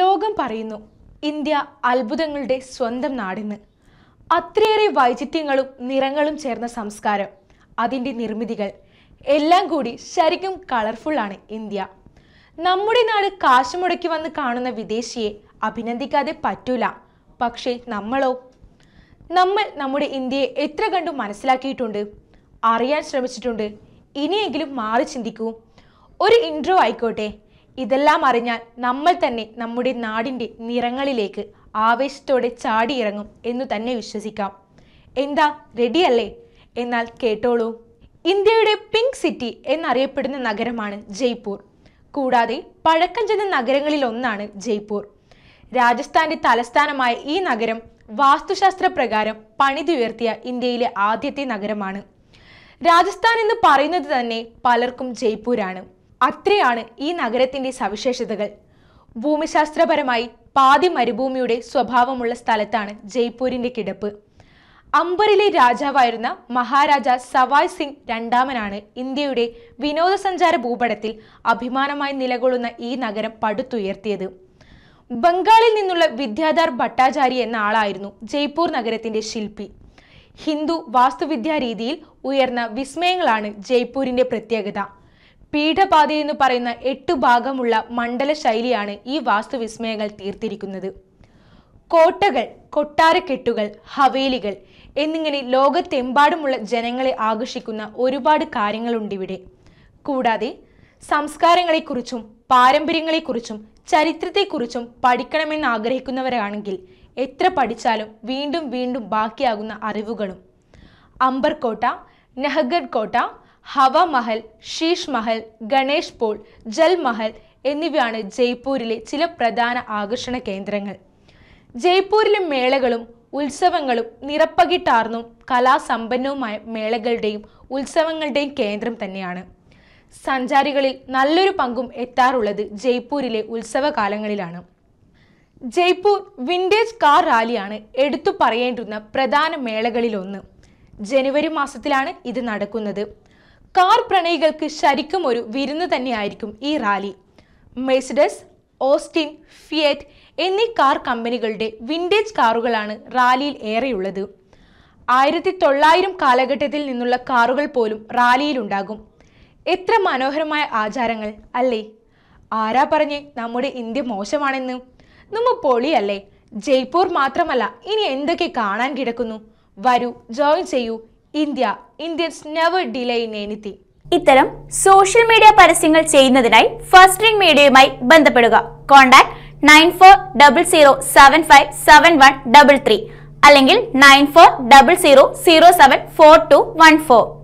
ലോകം പറയുന്നു ഇന്ത്യ അത്ഭുതങ്ങളുടെ സ്വന്തം നാടെന്ന്. അത്രയേറെ വൈചിത്യങ്ങളും നിറങ്ങളും ചേർന്ന സംസ്കാരം, അതിൻ്റെ നിർമ്മിതികൾ എല്ലാം കൂടി ശരിക്കും കളർഫുള്ളാണ് ഇന്ത്യ. നമ്മുടെ നാട് കാശ് മുടക്കി വന്ന് കാണുന്ന വിദേശിയെ അഭിനന്ദിക്കാതെ പറ്റൂല. പക്ഷേ നമ്മളോ, നമ്മൾ നമ്മുടെ ഇന്ത്യയെ എത്ര കണ്ടു മനസ്സിലാക്കിയിട്ടുണ്ട്, അറിയാൻ ശ്രമിച്ചിട്ടുണ്ട്. ഇനിയെങ്കിലും മാറി ചിന്തിക്കൂ. ഒരു ഇൻട്രോ ആയിക്കോട്ടെ, ഇതെല്ലാം അറിഞ്ഞാൽ നമ്മൾ തന്നെ നമ്മുടെ നാടിൻ്റെ നിറങ്ങളിലേക്ക് ആവേശത്തോടെ ചാടിയിറങ്ങും എന്നു തന്നെ വിശ്വസിക്കാം. എന്താ, റെഡിയല്ലേ? എന്നാൽ കേട്ടോളൂ. ഇന്ത്യയുടെ പിങ്ക് സിറ്റി എന്നറിയപ്പെടുന്ന നഗരമാണ് ജയ്പൂർ. കൂടാതെ പഴക്കം ചെന്ന നഗരങ്ങളിൽ ഒന്നാണ് ജയ്പൂർ. രാജസ്ഥാൻ്റെ തലസ്ഥാനമായ ഈ നഗരം വാസ്തുശാസ്ത്ര പ്രകാരം പണിതുയർത്തിയ ഇന്ത്യയിലെ ആദ്യത്തെ നഗരമാണ്. രാജസ്ഥാൻ എന്ന് പറയുന്നത് തന്നെ പലർക്കും ജയ്പൂരാണ്. അത്രയാണ് ഈ നഗരത്തിൻ്റെ സവിശേഷതകൾ. ഭൂമിശാസ്ത്രപരമായി പാതി മരുഭൂമിയുടെ സ്വഭാവമുള്ള സ്ഥലത്താണ് ജയ്പൂരിൻ്റെ കിടപ്പ്. അംബറിലെ രാജാവായിരുന്ന മഹാരാജ സവായ് സിംഗ് രണ്ടാമനാണ് ഇന്ത്യയുടെ വിനോദസഞ്ചാര ഭൂപടത്തിൽ അഭിമാനമായി നിലകൊള്ളുന്ന ഈ നഗരം പടുത്തുയർത്തിയത്. ബംഗാളിൽ നിന്നുള്ള വിദ്യാധർ ഭട്ടാചാരി എന്ന ആളായിരുന്നു ജയ്പൂർ നഗരത്തിൻ്റെ ശില്പി. ഹിന്ദു വാസ്തുവിദ്യാ രീതിയിൽ ഉയർന്ന വിസ്മയങ്ങളാണ് ജയ്പൂരിൻ്റെ പ്രത്യേകത. പീഠപാത എന്ന് പറയുന്ന 8 ഭാഗമുള്ള മണ്ഡല ശൈലിയാണ് ഈ വാസ്തുവിസ്മയങ്ങൾ തീർത്തിരിക്കുന്നത്. കോട്ടകൾ, കൊട്ടാരക്കെട്ടുകൾ, ഹവേലികൾ എന്നിങ്ങനെ ലോകത്തെമ്പാടുമുള്ള ജനങ്ങളെ ആകർഷിക്കുന്ന ഒരുപാട് കാര്യങ്ങളുണ്ടിവിടെ. കൂടാതെ സംസ്കാരങ്ങളെക്കുറിച്ചും പാരമ്പര്യങ്ങളെക്കുറിച്ചും ചരിത്രത്തെക്കുറിച്ചും പഠിക്കണമെന്ന് ആഗ്രഹിക്കുന്നവരാണെങ്കിൽ എത്ര പഠിച്ചാലും വീണ്ടും വീണ്ടും ബാക്കിയാകുന്ന അറിവുകളും. അംബർ കോട്ട, നഹഗഡ് കോട്ട, ഹവ മഹൽ, ഷീഷ് മഹൽ, ഗണേഷ് പോൾ, ജൽ മഹൽ എന്നിവയാണ് ജയ്പൂരിലെ ചില പ്രധാന ആകർഷണ കേന്ദ്രങ്ങൾ. ജയ്പൂരിലെ മേളകളും ഉത്സവങ്ങളും നിറപ്പകിട്ടാർന്നും കലാസമ്പന്നവുമായ മേളകളുടെയും ഉത്സവങ്ങളുടെയും കേന്ദ്രം തന്നെയാണ്. സഞ്ചാരികളിൽ നല്ലൊരു പങ്കും എത്താറുള്ളത് ജയ്പൂരിലെ ഉത്സവകാലങ്ങളിലാണ്. ജയ്പൂർ വിൻറ്റേജ് കാർ റാലിയാണ് എടുത്തു പറയേണ്ടുന്ന പ്രധാന മേളകളിലൊന്ന്. ജനുവരി മാസത്തിലാണ് ഇത് നടക്കുന്നത്. കാർ പ്രണയികൾക്ക് ശരിക്കും ഒരു വിരുന്ന് തന്നെയായിരിക്കും ഈ റാലി. മെഴ്സിഡസ്, ഓസ്റ്റിൻ, ഫിയറ്റ് എന്നീ കാർ കമ്പനികളുടെ വിൻറ്റേജ് കാറുകളാണ് റാലിയിൽ ഏറെയുള്ളത്. 1900 കാലഘട്ടത്തിൽ നിന്നുള്ള കാറുകൾ പോലും റാലിയിലുണ്ടാകും. എത്ര മനോഹരമായ ആചാരങ്ങൾ അല്ലേ? ആരാ പറഞ്ഞ് നമ്മുടെ ഇന്ത്യ മോശമാണെന്ന്? നമ്മ പൊളിയല്ലേ? ജയ്പൂർ മാത്രമല്ല, ഇനി എന്തൊക്കെ കാണാൻ കിടക്കുന്നു. വരൂ, ജോയിൻ ചെയ്യൂ. Indians never delay in anything. ഇത്തരം സോഷ്യൽ മീഡിയ പരസ്യങ്ങൾ ചെയ്യുന്നതിനായി ഫസ്റ്റ് റിംഗ് മീഡിയയുമായി ബന്ധപ്പെടുക. കോൺടാക്ട് 9400757133 അല്ലെങ്കിൽ 9400074214.